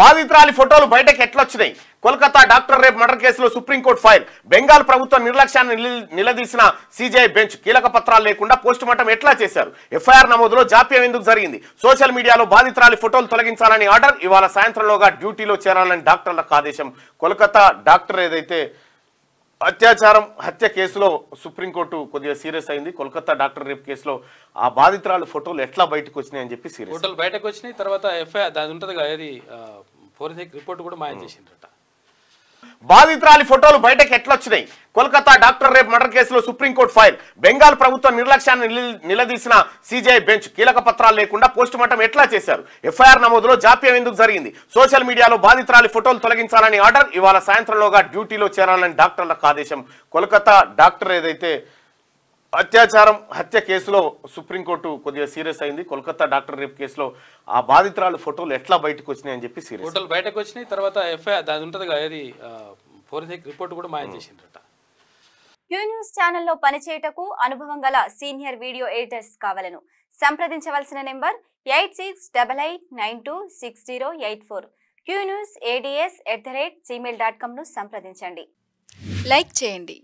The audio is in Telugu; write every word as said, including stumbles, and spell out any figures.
బావి ప్రాలి ఫోటోలు బయటకు ఎట్లా వచ్చాయి? కోల్కతా డాక్టర్ రేప్ మర్డర్ కేసులో సుప్రీంకోర్టు ఫైల్. బెంగాల్ ప్రభుత్వ నిర్లక్ష్యాన్ని నిలదీసిన సీజీఐ బెంచ్. కీలక పత్రాలు లేకుండా పోస్ట్ మార్టం ఎట్లా చేశారు? ఎఫ్ఐఆర్ నమోదులో జాప్యం ఎందుకు జరిగింది? సోషల్ మీడియాలో బాధితురాలి ఫోటోలు తొలగించాలని ఆర్డర్. ఇవాళ సాయంత్రంలోగా డ్యూటీలో చేరాలని డాక్టర్లకు ఆదేశం. కోల్కతా డాక్టర్ ఏదైతే అత్యాచారం హత్య కేసులో సుప్రీంకోర్టు కొద్దిగా సీరియస్ అయింది. కోల్కతా డాక్టర్ రేప్ కేసులో ఆ బాధితురాలు ఫోటోలు ఎట్లా బయటకు వచ్చినాయి అని చెప్పి సీరియస్. ఫోటోలు బయటకు వచ్చినాయి, తర్వాత ఎఫ్ఐఆర్ దాని ఉంటుంది కదా, అది ఫోరెన్సిక్ రిపోర్ట్ కూడా మాయం చేసిండ్రట. బాధితురాలి ఫోటోలు బయటకు ఎట్లా వచ్చినాయి? కోల్కతా డాక్టర్ రేప్ మర్డర్ కేసులో సుప్రీంకోర్టు ఫైల్. బెంగాల్ ప్రభుత్వ నిర్లక్ష్యాన్ని నిలదీసిన సీజీఐ బెంచ్. కీలక పత్రాలు లేకుండా పోస్ట్ మార్టం ఎట్లా చేశారు? ఎఫ్ఐఆర్ నమోదులో జాప్యం ఎందుకు జరిగింది? సోషల్ మీడియాలో బాధితురాలి ఫోటోలు తొలగించాలని ఆర్డర్. ఇవాళ సాయంత్రంలోగా డ్యూటీలో చేరాలని డాక్టర్లకు ఆదేశం. కోల్కతా డాక్టర్ ఏదైతే అత్యాచారం హత్య కేసులో సుప్రీంకోర్టు కొద్దిగా సీరియస్ అయింది. కోల్కతా డాక్టర్ రేప్ కేసులో ఆ బాధితురాలు ఫోటోలు ఎట్లా బయటకు వచ్చినాయి అని చెప్పి సీరియస్. ఫోటోలు బయటకు వచ్చినాయి, తర్వాత ఎఫ్ఐఆర్ దాని ఉంటుంది కదా, అది ఫోరెన్సిక్ రిపోర్ట్ కూడా మాయం చేసిండ్రట. యూ న్యూస్ ఛానల్లో పనిచేయటకు అనుభవం గల సీనియర్ వీడియో ఎడిటర్స్ కావాలను సంప్రదించవలసిన number eight six double eight nine two six zero eight four. U news ads at the rate Gmail dot కామ్ను సంప్రదించండి. లైక్ చేయండి.